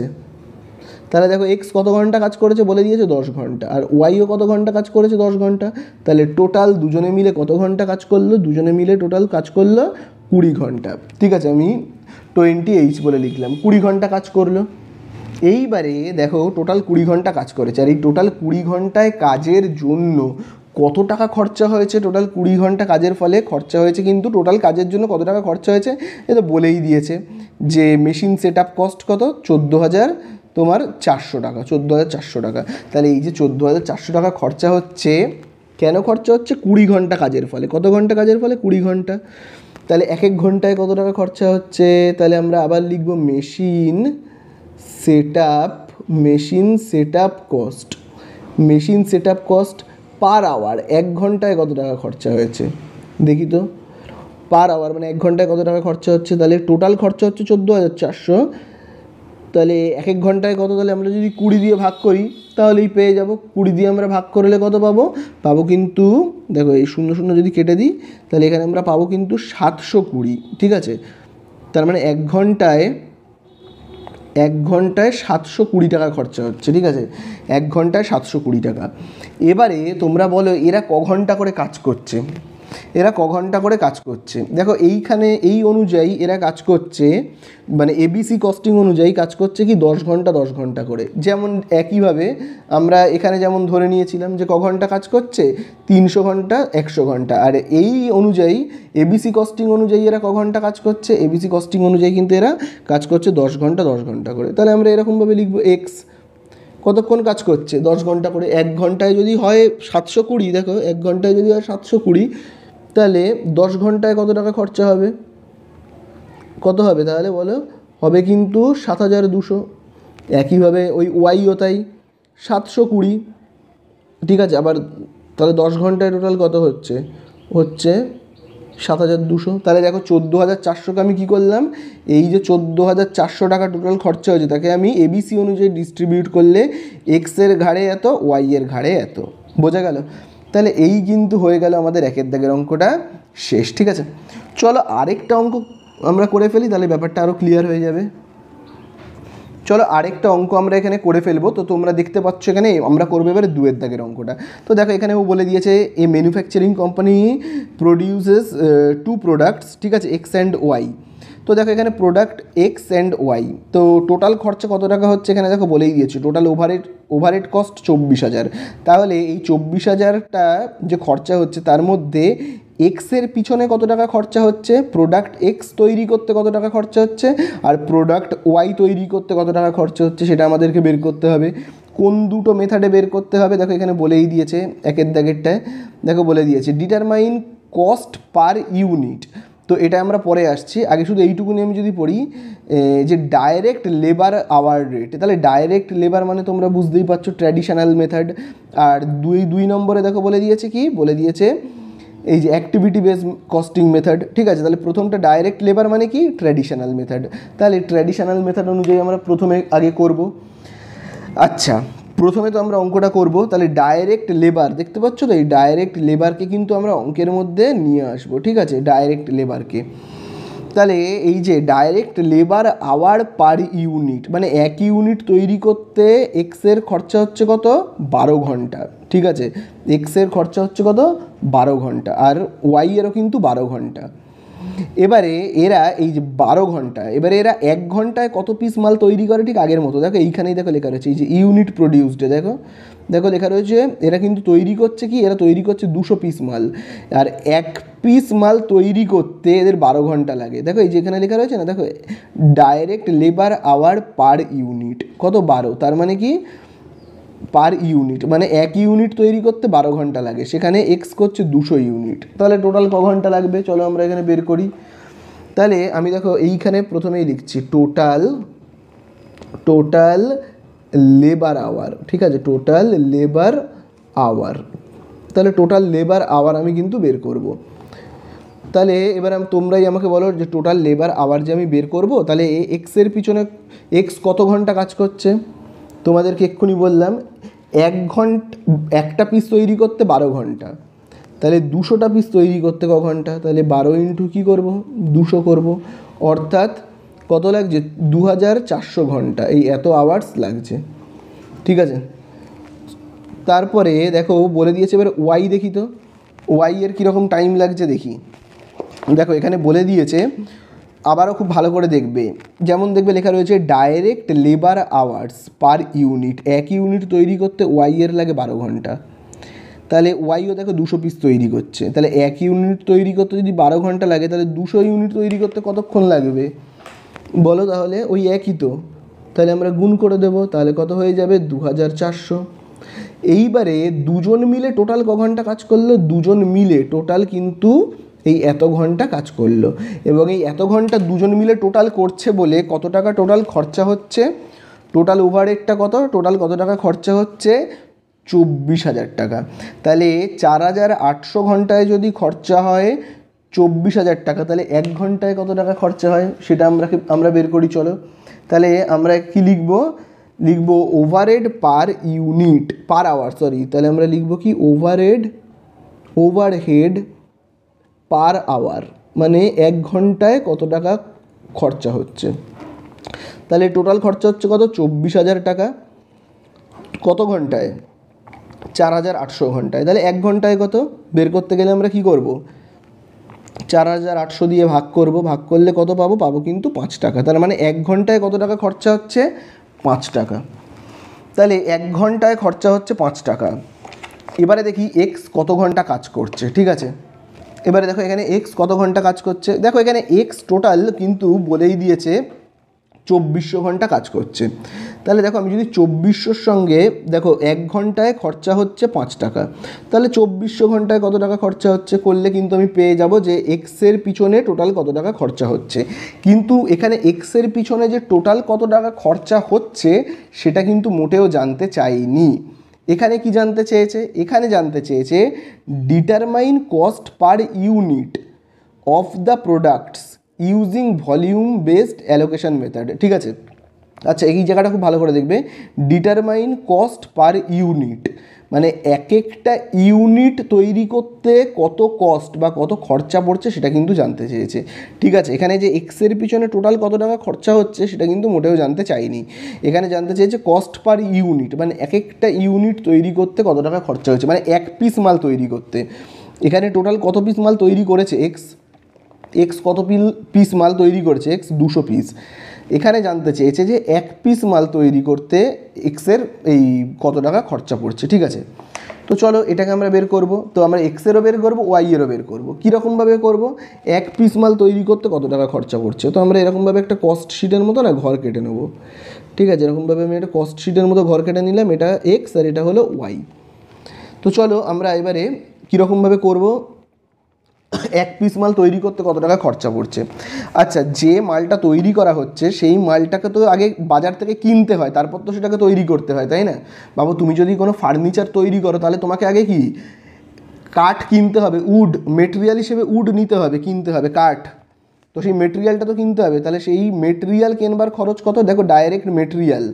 তাহলে দেখো x কত ঘন্টা কাজ করেছে বলে দিয়েছে দশ ঘন্টা আর y ও কত ঘন্টা কাজ করেছে দশ ঘন্টা তাহলে টোটাল দুজনে মিলে কত ঘন্টা কাজ করলো দুজনে মিলে টোটাল কাজ করলো बीस ঘন্টা ঠিক আছে আমি बीस H বলে লিখলাম बीस ঘন্টা কাজ করলো এইবারে দেখো টোটাল बीस ঘন্টা কাজ করেছে আর এই টোটাল बीस ঘন্টায় কাজের জন্য কত টাকা খরচা হয়েছে টোটাল बीस ঘন্টা কাজের ফলে খরচা হয়েছে কিন্তু টোটাল কাজের জন্য কত টাকা খরচা হয়েছে এটা বলেই দিয়েছে যে মেশিন সেটআপ কস্ট কত চৌদ্দ হাজার তোমার চারশো টাকা চৌদ্দ হাজার চারশো টাকা তাহলে এই যে চৌদ্দ হাজার চারশো টাকা খরচা হচ্ছে কেন খরচা হচ্ছে बीस ঘন্টা কাজের ফলে কত ঘন্টা কাজের ফলে बीस ঘন্টা তাহলে এক এক ঘন্টায় কত টাকা খরচা হচ্ছে তাহলে আমরা আবার লিখব machine setup machine setup cost machine setup cost per hour एक घंटाय कत टाका खर्चा होयेछे देखी तो पर आवर माने एक घंटाय कत टाका खर्चा होच्छे ताहले टोटाल खर्चा होच्छे चौद्द हाजार चारशो ताहले एक एक घंटाय कत ताहले आमरा जोदि बीस दिये भाग करी ताहलेई पेये जाबो बीस दिये आमरा भाग करले कत पाबो पाबो किन्तु देखो एई शून्य शून्य जोदि केटे दिई ताहले एखाने आमरा पाबो किन्तु सातशो बीस ठीक आछे तार माने एक घंटाय एक घंटाय सातशो बीस टाका खर्चा होच्छे ठीक आछे एक घंटाय सातशो बीस टाका एबारे तोमरा बोलो एरा क घंटा करे काज करछे एरा क घंटा करे काज करछे देखो एइखाने एई अनुयायी एरा काज करछे माने एबीसी कस्टिंग अनुयायी काज करछे कि दस घंटा दस घंटा करे जेमन एकई भावे आमरा एखाने जेमन धरे नियेछिलाम जे क घंटा काज करछे तीनशो घंटा एकशो घंटा आर एई अनुयायी एबीसी कस्टिंग अनुयायी एरा क घंटा काज करछे एबीसी कस्टिंग अनुयायी किन्तु एरा काज करछे दस घंटा दस घंटा करे ताहले आमरा एरकम भावे लिखबो एक्स কতক্ষণ কাজ করছে दस ঘন্টা করে एक ঘন্টায় যদি হয় সাতশো কুড়ি দেখো एक ঘন্টায় যদি হয় সাতশো কুড়ি তাহলে दस ঘন্টায় কত টাকা খরচা হবে কত হবে তাহলে বলো হবে কিন্তু সাত হাজার দুশো একই ভাবে ওই y ও তাই সাতশো কুড়ি ঠিক আছে আবার তাহলে दस ঘন্টায় টোটাল কত হচ্ছে হচ্ছে सात हज़ार दो सौ তাহলে দেখো चौदह हज़ार चार सौ কে আমি কি করলাম এই যে चौदह हज़ार चार सौ টাকা টোটাল খরচা হয়েছে তাকে আমি এবিসি অনুযায়ী ডিস্ট্রিবিউট করলে x এর ঘাড়ে এত y এর ঘাড়ে এত বোঝা গেল তাহলে এই কিন্তু হয়ে গেল আমাদের একের দাগের অঙ্কটা শেষ ঠিক আছে চলো আরেকটা অঙ্ক আমরা করে ফেলি তাহলে ব্যাপারটা আরো ক্লিয়ার হয়ে যাবে चलो আরেকটা অঙ্ক আমরা এখানে করে ফেলবো তো তোমরা দেখতে পাচ্ছ এখানে আমরা করব এবারে দুই এর দাগের অঙ্কটা তো দেখো এখানে ও বলে দিয়েছে a manufacturing company produces two products ঠিক আছে x এন্ড y তো দেখো এখানে প্রোডাক্ট x এন্ড y তো টোটাল খরচ কত টাকা হচ্ছে এখানে দেখো বলেই দিয়েছে টোটাল ওভারহেড ওভারহেড কস্ট চব্বিশ হাজার তাহলে এই চব্বিশ হাজার টা যে খরচা হচ্ছে তার মধ্যে x এর পিছনে কত টাকা খরচা হচ্ছে প্রোডাক্ট x তৈরি করতে কত টাকা খরচা হচ্ছে আর প্রোডাক্ট y তৈরি করতে কত টাকা খরচা হচ্ছে সেটা আমাদেরকে বের করতে হবে কোন দুটো মেথডে বের করতে হবে দেখো এখানে বলেই দিয়েছে একের দাগেরটা দেখো বলে দিয়েছে ডিটারমাইন কস্ট পার ইউনিট তো এটা আমরা পরে আসছি আগে শুধু এইটুকু নিয়ে আমি যদি পড়ি যে ডাইরেক্ট লেবার আওয়ার রেট তাহলে ডাইরেক্ট লেবার মানে তোমরা বুঝতেই পারছো ট্র্যাডিশনাল মেথড আর দুই দুই নম্বরে দেখো বলে দিয়েছে কি বলে দিয়েছে এই যে অ্যাক্টিভিটি বেসড কস্টিং মেথড ঠিক আছে তাহলে প্রথমটা ডাইরেক্ট লেবার মানে কি ট্র্যাডিশনাল মেথড তাহলে ট্র্যাডিশনাল মেথড অনুযায়ী আমরা প্রথমে আগে করব আচ্ছা প্রথমে তো আমরা অঙ্কটা করব তাহলে ডাইরেক্ট লেবার দেখতে পাচ্ছ তো এই ডাইরেক্ট লেবারকে কিন্তু আমরা অঙ্কের মধ্যে নিয়ে আসব ঠিক আছে ডাইরেক্ট লেবারকে তাহলে এই যে direct labour hour per unit মানে এক ইউনিট তৈরি করতে x এর খরচা হচ্ছে কত বারো ঘন্টা ঠিক আছে x এর খরচা হচ্ছে কত বারো ঘন্টা আর y এরও কিন্তু বারো ঘন্টা এবারে এরা এই যে বারো ঘন্টা এবারে এরা এক ঘন্টায় কত পিস মাল তৈরি করে ঠিক আগের মতো দেখো এইখানেই দেখো লেখা রয়েছে এই যে ইউনিট প্রোডিউসড দেখো দেখো লেখা রয়েছে এরা কিন্তু তৈরি করছে কি এরা তৈরি করছে দুশো পিস মাল আর এক পিস মাল তৈরি করতে এদের বারো ঘন্টা লাগে দেখো এই যে এখানে লেখা রয়েছে না দেখো direct labour hour per unit কত বারো তার মানে কি পার ইউনিট মানে এক ইউনিট তৈরি করতে বারো ঘন্টা লাগে সেখানে এক্স করছে দুশো ইউনিট তাহলে টোটাল ক ঘন্টা লাগবে চলো আমরা এখানে বের করি তাহলে আমি দেখো এইখানে প্রথমেই লিখছি টোটাল টোটাল লেবার আওয়ার ঠিক আছে টোটাল লেবার আওয়ার তাহলে টোটাল লেবার আওয়ার আমি কিন্তু বের করব তাহলে এবার তোমরাই আমাকে বলো যে টোটাল লেবার আওয়ার যে আমি বের করব তাহলে এক্স এর পিছনে এক্স কত ঘন্টা কাজ করছে তোমাদেরকে এক্ষুনি বললাম এক ঘন্টা একটা পিস তৈরি করতে বারো ঘন্টা তাহলে দুশোটা পিস তৈরি করতে ক ঘন্টা তাহলে বারো ইন্টু কী করবো দুশো করবো অর্থাৎ কত লাগছে दो हज़ार चार सौ ঘন্টা এই এত আওয়ার্স লাগছে ঠিক আছে। তারপরে দেখো বলে দিয়েছে এবারে ওয়াই দেখি তো ওয়াই এর কি রকম টাইম লাগছে দেখি। দেখো এখানে বলে দিয়েছে আবারও খুব ভালো করে দেখবে যেমন দেখবে লেখা রয়েছে direct labour hours per unit এক ইউনিট তৈরি করতে ওয়াই এর লাগে বারো ঘন্টা তাহলে ওয়াইও দেখো দুশো পিস তৈরি করছে তাহলে এক ইউনিট তৈরি করতে যদি বারো ঘন্টা লাগে তাহলে দুশো ইউনিট তৈরি করতে কতক্ষণ লাগবে বলো তাহলে ওই একই তো তাহলে আমরা গুণ করে দেবো তাহলে কত হয়ে যাবে दो हज़ार चार सौ। এইবারে দুজন মিলে টোটাল ক ঘন্টা কাজ করলো দুজন মিলে টোটাল কিন্তু এই এত ঘন্টা কাজ করলো এবং এই এত ঘন্টা দুজন মিলে টোটাল করছে বলে কত টাকা টোটাল খরচা হচ্ছে টোটাল ওভারহেডটা কত টোটাল কত টাকা খরচা হচ্ছে চব্বিশ হাজার টাকা। তাহলে চার হাজার আটশো ঘন্টায় যদি খরচা হয় চব্বিশ হাজার টাকা তাহলে এক ঘন্টায় কত টাকা খরচা হয় সেটা আমরা আমরা বের করি চলো। তাহলে আমরা কি লিখব লিখব overhead per unit per hour sorry তাহলে আমরা লিখব কি ওভারহেড ওভারহেড পার আওয়ার মানে এক ঘন্টায় কত টাকা খরচা হচ্ছে তাহলে টোটাল খরচা হচ্ছে কত চব্বিশ হাজার টাকা কত ঘন্টায় চার হাজার আটশো ঘন্টায় তাহলে এক ঘন্টায় কত বের করতে গেলে আমরা কি করব চার হাজার আটশো দিয়ে ভাগ করব ভাগ করলে কত পাবো পাবো কিন্তু পাঁচ টাকা তার মানে এক ঘন্টায় কত টাকা খরচা হচ্ছে পাঁচ টাকা তাহলে এক ঘন্টায় খরচা হচ্ছে পাঁচ টাকা। এবারে দেখি এক্স কত ঘন্টা কাজ করছে ঠিক আছে। এবারে দেখো এখানে এক্স কত ঘন্টা কাজ করছে দেখো এখানে এক্স টোটাল কিন্তু বলেই দিয়েছে চব্বিশশো ঘন্টা কাজ করছে তাহলে দেখো আমি যদি চব্বিশশোর সঙ্গে দেখো এক ঘন্টায় খরচা হচ্ছে পাঁচ টাকা তাহলে চব্বিশশো ঘন্টায় কত টাকা খরচা হচ্ছে করলে কিন্তু আমি পেয়ে যাব যে এক্সের পিছনে টোটাল কত টাকা খরচা হচ্ছে কিন্তু এখানে এক্সের পিছনে যে টোটাল কত টাকা খরচা হচ্ছে সেটা কিন্তু মোটেও জানতে চাইনি। এখানে কি জানতে চেয়েছে এখানে জানতে চেয়েছে determine cost per unit of the products using volume based allocation method ঠিক আছে। আচ্ছা এই জায়গাটা খুব ভালো করে দেখবে ডিটারমাইন কস্ট পার ইউনিট মানে এক একটা ইউনিট তৈরি করতে কত কস্ট বা কত খরচা পড়ছে সেটা কিন্তু জানতে চেয়েছে ঠিক আছে। এখানে যে এক্সের পিছনে টোটাল কত টাকা খরচা হচ্ছে সেটা কিন্তু মোটেও জানতে চাইনি এখানে জানতে চেয়েছে কস্ট পার ইউনিট মানে এক একটা ইউনিট তৈরি করতে কত টাকা খরচা হচ্ছে মানে এক পিস মাল তৈরি করতে এখানে টোটাল কত পিস মাল তৈরি করেছে এক্স এক্স কত পিল পিস মাল তৈরি করেছে এক্স দুশো পিস এখানে জানতে চেয়েছে যে এক পিস মাল তৈরি করতে এক্সের এই কত টাকা খরচা পড়ছে ঠিক আছে। তো চলো এটাকে আমরা বের করব তো আমরা এক্সেরও বের করব ওয়াইয়েরও বের করব কীরকমভাবে করব এক পিস মাল তৈরি করতে কত টাকা খরচা পড়ছে তো আমরা এরকমভাবে একটা কস্ট শিটের মতো না ঘর কেটে নেব ঠিক আছে এরকমভাবে আমি একটা কস্ট শিটের মতো ঘর কেটে নিলাম এটা এক্স আর এটা হলো ওয়াই। তো চলো আমরা এবারে কীরকমভাবে করব এক পিস মাল তৈরি করতে কত টাকা খরচা পড়ছে। আচ্ছা যে মালটা তৈরি করা হচ্ছে সেই মালটাকে তো আগে বাজার থেকে কিনতে হয় তারপর তো সেটাকে তৈরি করতে হয় তাই না বাবু তুমি যদি কোনো ফার্নিচার তৈরি করো তাহলে তোমাকে আগে কি কাঠ কিনতে হবে উড মেটেরিয়াল হিসেবে উড নিতে হবে কিনতে হবে কাঠ তো সেই মেটেরিয়ালটা তো কিনতে হবে তাহলে সেই মেটেরিয়াল কেনবার খরচ কত দেখো direct material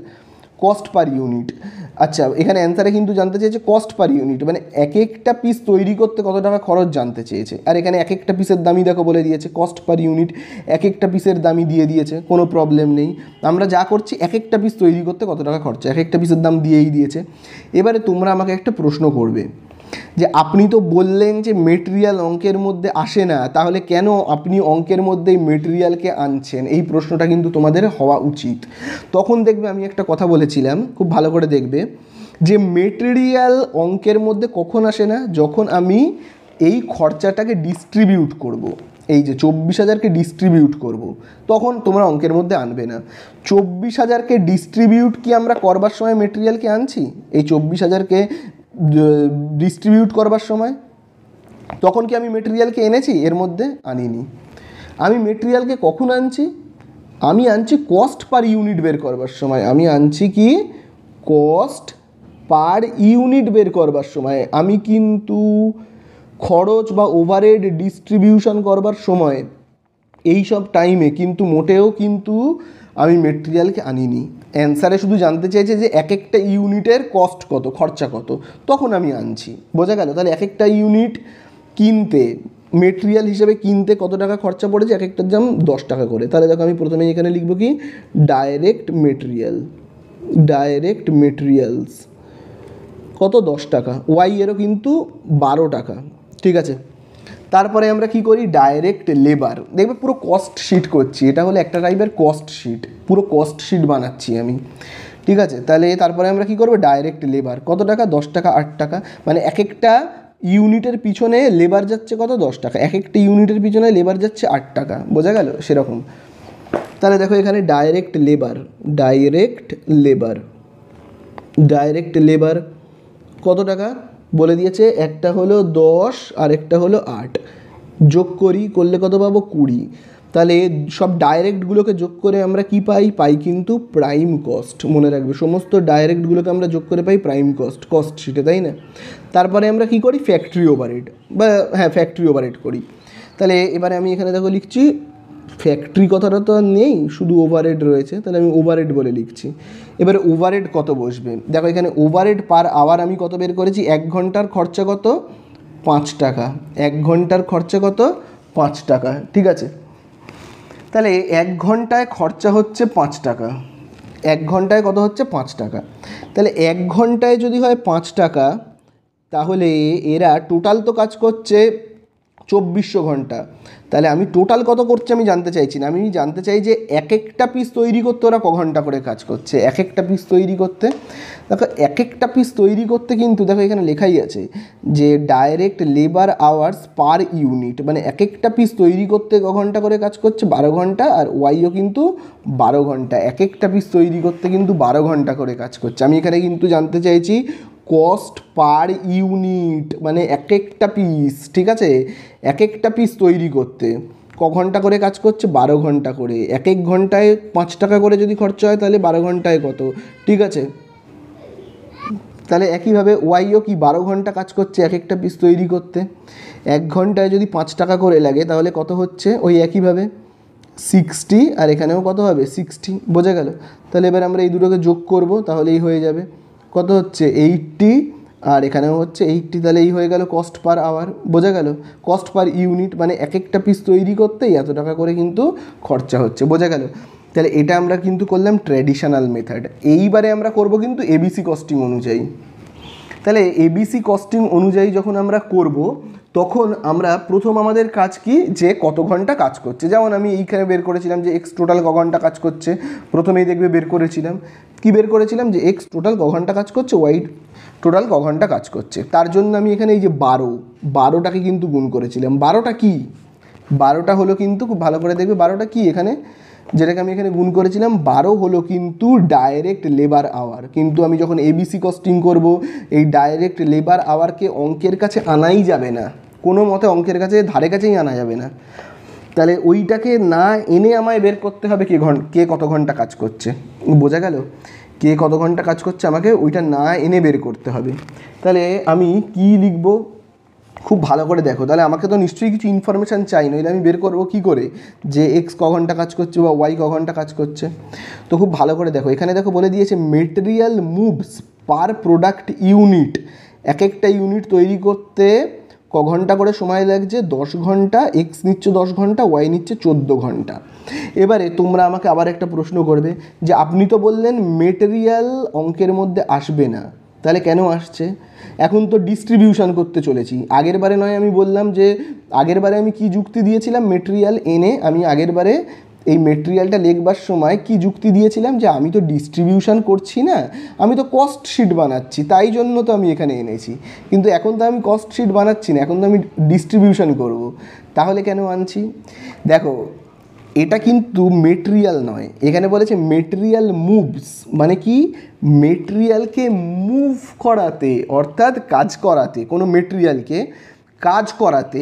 cost per unit. আচ্ছা এখানে অ্যান্সারে কিন্তু জানতে চেয়েছে কস্ট পার ইউনিট মানে এক একটা পিস তৈরি করতে কত টাকা খরচ জানতে চেয়েছে আর এখানে এক একটা পিসের দামই দেখো বলে দিয়েছে কস্ট পার ইউনিট এক একটা পিসের দামই দিয়ে দিয়েছে কোনো প্রবলেম নেই আমরা যা করছি এক একটা পিস তৈরি করতে কত টাকা খরচা এক একটা পিসের দাম দিয়েই দিয়েছে। এবারে তোমরা আমাকে একটা প্রশ্ন করবে যে আপনি তো বললেন যে মেটেরিয়াল অঙ্কের মধ্যে আসে না তাহলে কেন আপনি অঙ্কের মধ্যে মেটেরিয়ালকে আনছেন এই প্রশ্নটা কিন্তু তোমাদের হওয়া উচিত। তখন দেখবে আমি একটা কথা বলেছিলাম খুব ভালো করে দেখবে যে মেটেরিয়াল অঙ্কের মধ্যে কখন আসে না যখন আমি এই খরচাটাকে ডিস্ট্রিবিউট করব। এই যে চব্বিশ হাজারকে ডিস্ট্রিবিউট করব তখন তোমরা অঙ্কের মধ্যে আনবে না চব্বিশ হাজারকে ডিস্ট্রিবিউট কি আমরা করবার সময় মেটেরিয়ালকে আনছি এই চব্বিশ হাজারকে ডিস্ট্রিবিউট করবার সময় তখন কি আমি মেটেরিয়ালকে এনেছি এর মধ্যে আনিনি আমি মেটেরিয়ালকে কখন আনছি আমি আনছি কস্ট পার ইউনিট বের করবার সময় আমি আনছি কি কস্ট পার ইউনিট বের করবার সময় আমি কিন্তু খরচ বা ওভারহেড ডিস্ট্রিবিউশন করবার সময় এই সব টাইমে কিন্তু মোটেও কিন্তু আমি মেটেরিয়ালকে আনিনি। অ্যান্সারে শুধু জানতে চাইছে যে এক একটা ইউনিটের কস্ট কত খরচা কত তখন আমি আনছি বোঝা গেল তাহলে এক একটা ইউনিট কিনতে मेटेरियल हिसेबे किनते कत टाका खर्चा पड़ेছে एक एकटार दाम दस टाका करे ताहले देखो आमी प्रथमेই এখানে লিখব कि डायरेक्ट मेटेरियल डायरेक्ट मेटेरियल्स কত दस टाका वाई এরও কিন্তু बारो टाका ठीक আছে। তারপরে আমরা কি করি ডাইরেক্ট লেবার দেখবে পুরো কস্ট শিট করছি এটা হলো একটা টাইপের কস্ট শিট পুরো কস্ট শিট বানাচ্ছি আমি ঠিক আছে। তাহলে তারপরে আমরা কি করব ডাইরেক্ট লেবার কত টাকা দশ টাকা আট টাকা মানে এক একটা ইউনিটের পিছনে লেবার যাচ্ছে কত দশ টাকা এক একটা ইউনিটের পিছনে লেবার যাচ্ছে আট টাকা বোঝা গেল সেরকম। তাহলে দেখো এখানে direct labour direct labour direct labour কত টাকা বলে দিয়েছে একটা হলো দশ আর একটা হলো আট যোগ করি করলে কত পাবো কুড়ি। তাহলে সব ডাইরেক্টগুলোকে যোগ করে আমরা কি পাই পাই কিন্তু প্রাইম কস্ট মনে রাখবে সমস্ত ডাইরেক্টগুলোকে আমরা যোগ করে পাই প্রাইম কস্ট কস্ট শিটে তাই না। তারপরে আমরা কি করি ফ্যাক্টরি ওভারহেড বা হ্যাঁ ফ্যাক্টরি ওভারহেড করি। তাহলে এবারে আমি এখানে দেখো লিখছি ফ্যাক্টরি কথাটা তো নেই শুধু ওভারহেড রয়েছে তাহলে আমি ওভারহেড বলে লিখছি। এবারে ওভারহেড কত বসবে দেখো এখানে ওভারহেড পার আওয়ার আমি কত বের করেছি এক ঘন্টার খরচা কত পাঁচ টাকা এক ঘন্টার খরচা কত পাঁচ টাকা ঠিক আছে। তাহলে এক ঘন্টায় খরচা হচ্ছে পাঁচ টাকা এক ঘন্টায় কত হচ্ছে পাঁচ টাকা তাহলে এক ঘন্টায় যদি হয় পাঁচ টাকা তাহলে এরা টোটাল তো কাজ করছে চব্বিশশো ঘন্টা তাহলে আমি টোটাল কত করছি আমি জানতে চাইছি না আমি জানতে চাই যে এক একটা পিস তৈরি করতে ওরা ক ঘন্টা করে কাজ করছে এক একটা পিস তৈরি করতে দেখো এক একটা পিস তৈরি করতে কিন্তু দেখো এখানে লেখাই আছে যে direct labour hours per unit মানে এক একটা পিস তৈরি করতে ক ঘন্টা করে কাজ করছে বারো ঘন্টা আর ওয়াইও কিন্তু বারো ঘন্টা এক একটা পিস তৈরি করতে কিন্তু বারো ঘন্টা করে কাজ করছে। আমি এখানে কিন্তু জানতে চাইছি কস্ট পার ইউনিট মানে এক একটা পিস ঠিক আছে এক একটা পিস তৈরি করতে ক ঘন্টা করে কাজ করছে বারো ঘন্টা করে এক এক ঘন্টায় পাঁচ টাকা করে যদি খরচা হয় তাহলে বারো ঘন্টায় কত ঠিক আছে। তাহলে একইভাবে ওয়াইও কি বারো ঘন্টা কাজ করছে এক একটা পিস তৈরি করতে এক ঘন্টায় যদি পাঁচ টাকা করে লাগে তাহলে কত হচ্ছে ওই একইভাবে সিক্সটি আর এখানেও কত হবে সিক্সটি বোঝা গেল। তাহলে এবার আমরা এই দুটোকে যোগ করবো তাহলেই হয়ে যাবে কত হচ্ছে এইটটি আর এখানেও হচ্ছে এইটটি তাহলে এই হয়ে গেল কস্ট পার আওয়ার বোঝা গেল কস্ট পার ইউনিট মানে এক একটা পিস তৈরি করতেই এত টাকা করে কিন্তু খরচা হচ্ছে বোঝা গেল। তাহলে এটা আমরা কিন্তু করলাম ট্র্যাডিশনাল মেথড এইবারে আমরা করব কিন্তু এবিসি কস্টিং অনুযায়ী। তাহলে এবিসি কস্টিং অনুযায়ী যখন আমরা করব তখন আমরা প্রথম আমাদের কাজ কি যে কত ঘন্টা কাজ করছে যেমন আমি এইখানে বের করেছিলাম যে এক্স টোটাল ক ঘন্টা কাজ করছে প্রথমেই দেখবে বের করেছিলাম কি বের করেছিলাম যে এক্স টোটাল ক ঘন্টা কাজ করছে ওয়াই টোটাল ক ঘন্টা কাজ করছে তার জন্য আমি এখানে এই যে বারো বারোটাকে কিন্তু গুণ করেছিলাম বারোটা কি বারোটা হলো কিন্তু খুব ভালো করে দেখবে বারোটা কি এখানে যেটাকে আমি এখানে গুণ করেছিলাম বারো হলো কিন্তু ডাইরেক্ট লেবার আওয়ার কিন্তু আমি যখন এবিসি কস্টিং করব এই ডাইরেক্ট লেবার আওয়ারকে অঙ্কের কাছে আনাই যাবে না কোনো মতে অঙ্কের কাছে ধারে কাছেই আনা যাবে না। তাহলে ওইটাকে না এনে আমায় বের করতে হবে কে ঘন্টা কে কত ঘন্টা কাজ করছে বোঝা গেল কে কত ঘন্টা কাজ করছে আমাকে ওইটা না এনে বের করতে হবে। তাহলে আমি কি লিখব খুব ভালো করে দেখো তাহলে আমাকে তো নিশ্চয়ই কিছু ইনফরমেশান চাই নইলে আমি বের করবো কী করে যে এক্স ক ঘন্টা কাজ করছে বা ওয়াই ক ঘন্টা কাজ করছে। তো খুব ভালো করে দেখো এখানে দেখো বলে দিয়েছে material moves per product unit এক একটা ইউনিট তৈরি করতে ক ঘন্টা করে সময় লাগছে দশ ঘন্টা এক্স নিচ্ছে দশ ঘন্টা ওয়াই নিচ্ছে চোদ্দো ঘন্টা। এবারে তোমরা আমাকে আবার একটা প্রশ্ন করবে যে আপনি তো বললেন মেটেরিয়াল অঙ্কের মধ্যে আসবে না তাহলে কেন আসছে এখন তো ডিস্ট্রিবিউশন করতে চলেছি আগের বারে নয় আমি বললাম যে আগের বারে আমি কি যুক্তি দিয়েছিলাম মেটেরিয়াল এনে আমি আগের বারে এই মেটেরিয়ালটা লেখবার সময় কি যুক্তি দিয়েছিলাম যে আমি তো ডিস্ট্রিবিউশন করছি না আমি তো কস্ট শিট বানাচ্ছি তাই জন্য তো আমি এখানে এনেছি কিন্তু এখন তো আমি কস্ট শিট বানাচ্ছি না এখন তো আমি ডিস্ট্রিবিউশন করব তাহলে কেন আনছি দেখো এটা কিন্তু মেটেরিয়াল নয় এখানে বলেছে মেটেরিয়াল মুভস মানে কি মেটেরিয়ালকে মুভ করাতে অর্থাৎ কাজ করাতে কোনো মেটেরিয়ালকে কাজ করাতে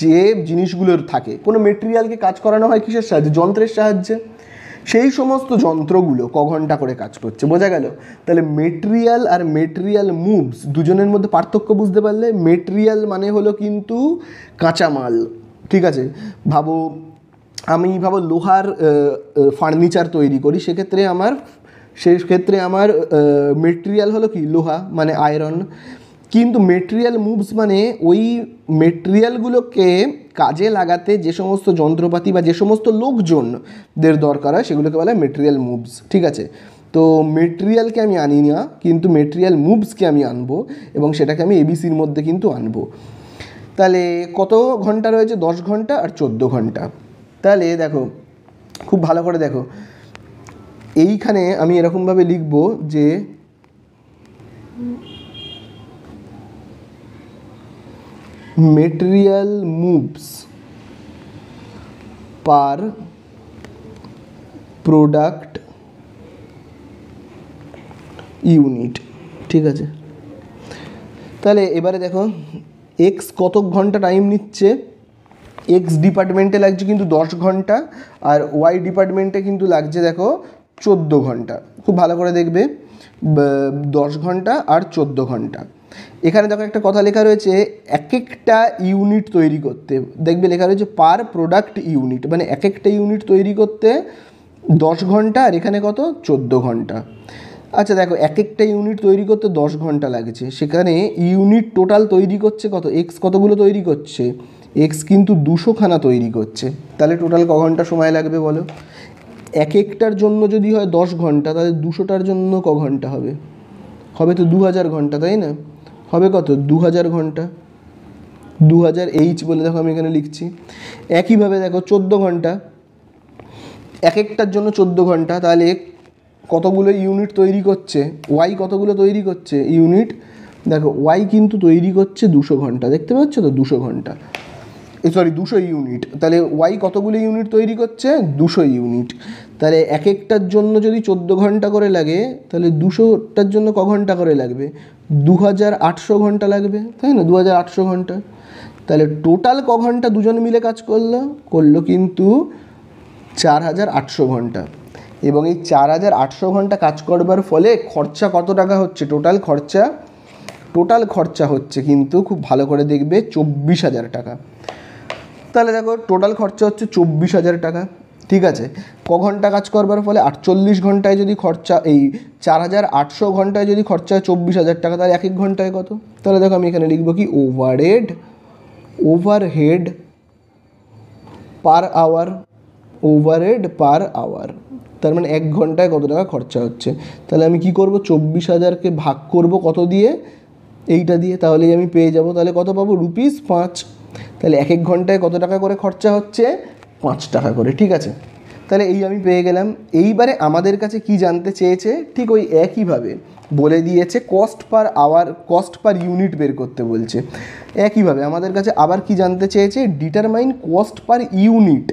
যে জিনিসগুলোর থাকে কোনো মেটেরিয়ালকে কাজ করানো হয় কিসের সাহায্যে যন্ত্রের সাহায্যে সেই সমস্ত যন্ত্রগুলো ক ঘন্টা করে কাজ করছে বোঝা গেল। তাহলে মেটেরিয়াল আর মেটেরিয়াল মুভস দুজনের মধ্যে পার্থক্য বুঝতে পারলে মেটেরিয়াল মানে হলো কিন্তু কাঁচামাল ঠিক আছে ভাবো আমি ভাবো লোহার ফার্নিচার তৈরি করি সেক্ষেত্রে আমার সেক্ষেত্রে আমার মেটেরিয়াল হলো কি লোহা মানে আয়রন কিন্তু মেটেরিয়াল মুভস মানে ওই মেটেরিয়ালগুলোকে কাজে লাগাতে যে সমস্ত যন্ত্রপাতি বা যে সমস্ত লোকজনদের দরকার হয় সেগুলোকে বলা হয় মেটেরিয়াল মুভস। ঠিক আছে, তো মেটেরিয়ালকে আমি আনি না কিন্তু মেটেরিয়াল মুভসকে আমি আনবো এবং সেটাকে আমি এবিসির মধ্যে কিন্তু আনবো। তাহলে কত ঘন্টা রয়েছে? দশ ঘন্টা আর চোদ্দ ঘন্টা। তাহলে দেখো খুব ভালো করে দেখো, এইখানে আমি এরকমভাবে লিখব যে material moves per product unit. ठीक है, ताहले एबारे देखो एक्स कत घंटा टाइम निच्छे, एक्स डिपार्टमेंटे लागछे किन्तु दस घंटा और वाई डिपार्टमेंटे किन्तु लागछे देखो चौदो घंटा। खूब भालो करे देखबे दस घंटा और चौदो घंटा। एखाने देखो एक कथा लेखा रही है एक एकटा यूनिट तैरि करते देखबे लेखा रही है पर प्रोडक्ट यूनिट माने एक एकटा यूनिट तैरि करते दस घंटा और एखाने कत चौदो घंटा। अच्छा देखो एक एकटा यूनिट तैरि करते दस घंटा लागछे, सेखाने यूनिट टोटाल तैरि करछे कत एक्स कतगुलो तैरि करछे एक्स किन्तु दुशो खाना तैरि करछे। ताहले टोटाल क घंटा समय लागबे बोलो? एक एकटार जन्य यदि हय दस घंटा ताहले दुशोटार जन्य क घंटा हबे? हबे तो दो हज़ार घंटा ताई ना, हबे कत दो हज़ार घंटा दो हज़ार एच बोले देखो आमि एखाने लिखछि। एक ही भावे देखो चौदो घंटा एक एकटार जन्य चौदो घंटा ताहले कतगुलो यूनिट तैरि करछे वाई कतगुलो तैरि करछे यूनिट देखो वाई किन्तु तैरि करछे दुशो घंटा देखते पाच्छो तो दुशो घंटा सरि दुशो यूनिट ताहले वाई कतगुलो यूनिट तैरि करछे दुशो यूनिट ताहले एक एकटार जन्य यदि चौदो घंटा करे लागे ताहले दुशोटार जन्य क घंटा करे लागबे? दो हज़ार आठशो घंटा लागबे ताई ना दो हज़ार आठशो घंटा। ताहले टोटाल क घंटा दुजन मिले काज करलो करलो किन्तु चार हज़ार आठशो घंटा एबं एई चार हज़ार आठशो घंटा काज करबार फले खर्चा कत टाका हच्छे? टोटाल खर्चा टोटाल खर्चा हच्छे किन्तु खूब भालो करे देखबे चौबीस हज़ार टाका। তাহলে দেখো টোটাল খরচা হচ্ছে চব্বিশ হাজার টাকা। ঠিক আছে, ক ঘন্টা কাজ করবার ফলে আটচল্লিশ ঘন্টায় যদি খরচা এই চার হাজার আটশো ঘন্টায় যদি খরচা হয় চব্বিশ হাজার টাকা তাহলে এক এক ঘন্টায় কত? তাহলে দেখো আমি এখানে লিখব কি overhead overhead per hour overhead per hour তার মানে এক ঘন্টায় কত টাকা খরচা হচ্ছে। তাহলে আমি কি করব? চব্বিশ হাজারকে ভাগ করব কত দিয়ে? এইটা দিয়ে, তাহলেই আমি পেয়ে যাব। তাহলে কত পাবো? রুপিস পাঁচ। তাহলে এক এক ঘন্টায় কত টাকা করে খরচা হচ্ছে? পাঁচ টাকা করে। ঠিক আছে, তাহলে এই আমি পেয়ে গেলাম। এইবারে আমাদের কাছে কি জানতে চেয়েছে? ঠিক ওই একইভাবে বলে দিয়েছে cost per hour cost per unit বের করতে বলছে। একইভাবে আমাদের কাছে আবার কি জানতে চেয়েছে? ডিটারমাইন কস্ট পার ইউনিট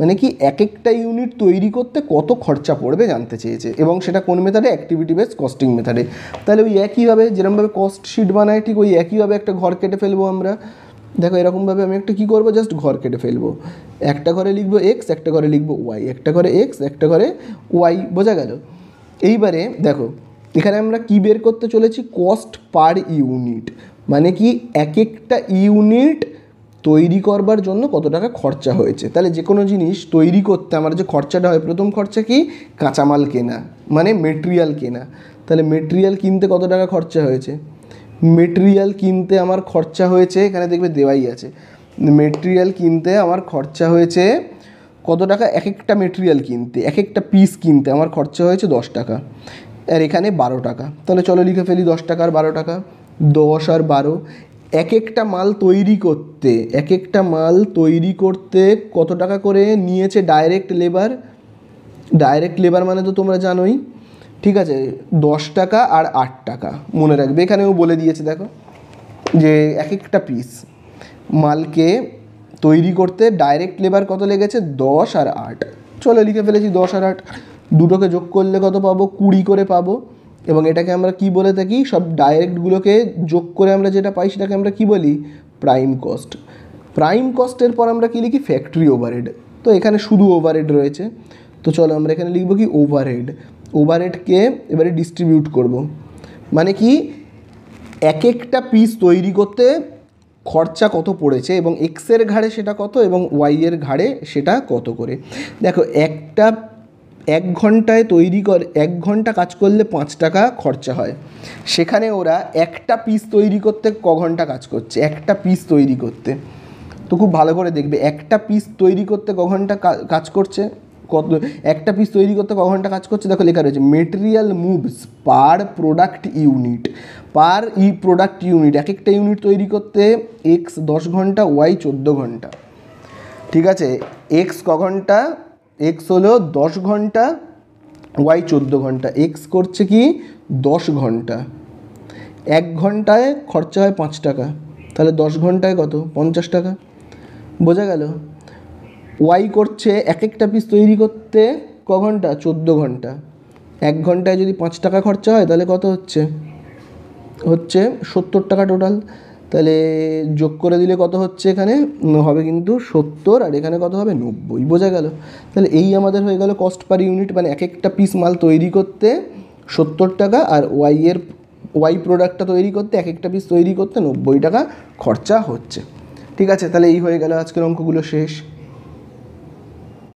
মানে কি এক একটা ইউনিট তৈরি করতে কত খরচা পড়বে জানতে চেয়েছে এবং সেটা কোন মেথডে? অ্যাক্টিভিটি বেস কস্টিং মেথডে। তাহলে ওই একইভাবে যেরকমভাবে কস্ট শিট বানাই ঠিক ওই একইভাবে একটা ঘর কেটে ফেলবো আমরা। দেখো এরকমভাবে আমি একটা কী করবো? জাস্ট ঘর কেটে ফেলবো। একটা ঘরে লিখবো এক্স একটা ঘরে লিখবো ওয়াই একটা ঘরে এক্স একটা ঘরে ওয়াই। বোঝা গেল? এইবারে দেখো এখানে আমরা কি বের করতে চলেছি? কস্ট পার ইউনিট মানে কি এক একটা ইউনিট তৈরি করবার জন্য কত টাকা খরচা হয়েছে। তাহলে যে কোনো জিনিস তৈরি করতে আমার যে খরচাটা হয় প্রথম খরচা কি? কাঁচামাল কেনা মানে মেটেরিয়াল কেনা। তাহলে মেটেরিয়াল কিনতে কত টাকা খরচা হয়েছে? মেটেরিয়াল কিনতে আমার খরচা হয়েছে এখানে দেখবে দেওয়াই আছে মেটেরিয়াল কিনতে আমার খরচা হয়েছে কত টাকা? এক একটা মেটেরিয়াল কিনতে এক একটা পিস কিনতে আমার খরচা হয়েছে দশ টাকা আর এখানে বারো টাকা। তাহলে চলো লিখে ফেলি দশ টাকা আর বারো টাকা দশ আর বারো। এক একটা মাল তৈরি করতে এক একটা মাল তৈরি করতে কত টাকা করে নিয়েছে? ডাইরেক্ট লেবার ডাইরেক্ট লেবার মানে তো তোমরা জানোই। ঠিক আছে, দশ টাকা আর আট টাকা মনে রাখবে। এখানেও বলে দিয়েছে দেখো যে এক একটা পিস মালকে তৈরি করতে ডাইরেক্ট লেবার কত লেগেছে? দশ আর আট। চলো লিখে ফেলেছি দশ আর আট, দুটোকে যোগ করলে কত পাবো? কুড়ি করে পাবো। এবং এটাকে আমরা কি বলে থাকি? সব ডাইরেক্টগুলোকে যোগ করে আমরা যেটা পাই সেটাকে আমরা কি বলি? Prime cost. প্রাইম কস্টের পর আমরা কি লিখি? Factory overhead. তো এখানে শুধু ওভারহেড রয়েছে, তো চলো আমরা এখানে লিখব কি? ওভারহেড। ওভারহেডকে এবারে ডিস্ট্রিবিউট করব মানে কি এক একটা পিস তৈরি করতে খরচা কত পড়েছে এবং এক্সের ঘাড়ে সেটা কত এবং ওয়াইয়ের ঘাড়ে সেটা কত করে। দেখো একটা এক ঘন্টায় তৈরি করে এক ঘন্টা কাজ করলে পাঁচ টাকা খরচা হয়, সেখানে ওরা একটা পিস তৈরি করতে ক ঘন্টা কাজ করছে। একটা পিস তৈরি করতে তো খুব ভালো করে দেখবে একটা পিস তৈরি করতে ক ঘন্টা কাজ করছে, কত একটা পিস তৈরি করতে ক ঘন্টা কাজ করছে। দেখো লেখা রয়েছে material moves per product unit, per ই প্রোডাক্ট ইউনিট, এক একটা ইউনিট তৈরি করতে এক্স দশ ঘন্টা ওয়াই চোদ্দো ঘন্টা। ঠিক আছে, এক্স ক ঘন্টা, এক্স হলো দশ ঘন্টা, ওয়াই চোদ্দো ঘন্টা। এক্স করছে কি দশ ঘন্টা, এক ঘন্টায় খরচা হয় পাঁচ টাকা, তাহলে দশ ঘন্টায় কত, পঞ্চাশ টাকা। বোঝা গেল। ওয়াই করছে এক একটা পিস তৈরি করতে ক ঘন্টা, চোদ্দো ঘন্টা, এক ঘন্টায় যদি পাঁচ টাকা খরচা হয় তাহলে কত হচ্ছে, হচ্ছে সত্তর টাকা টোটাল। তাহলে যোগ করে দিলে কত হচ্ছে, এখানে হবে কিন্তু সত্তর আর এখানে কত হবে নব্বই। বোঝা গেল। তাহলে এই আমাদের হয়ে গেল কস্ট পার ইউনিট, মানে এক একটা পিস মাল তৈরি করতে সত্তর টাকা আর ওয়াইয়ের ওয়াই প্রোডাক্টটা তৈরি করতে এক একটা পিস তৈরি করতে নব্বই টাকা খরচা হচ্ছে। ঠিক আছে, তাহলে এই হয়ে গেল আজকের অঙ্কগুলো শেষ।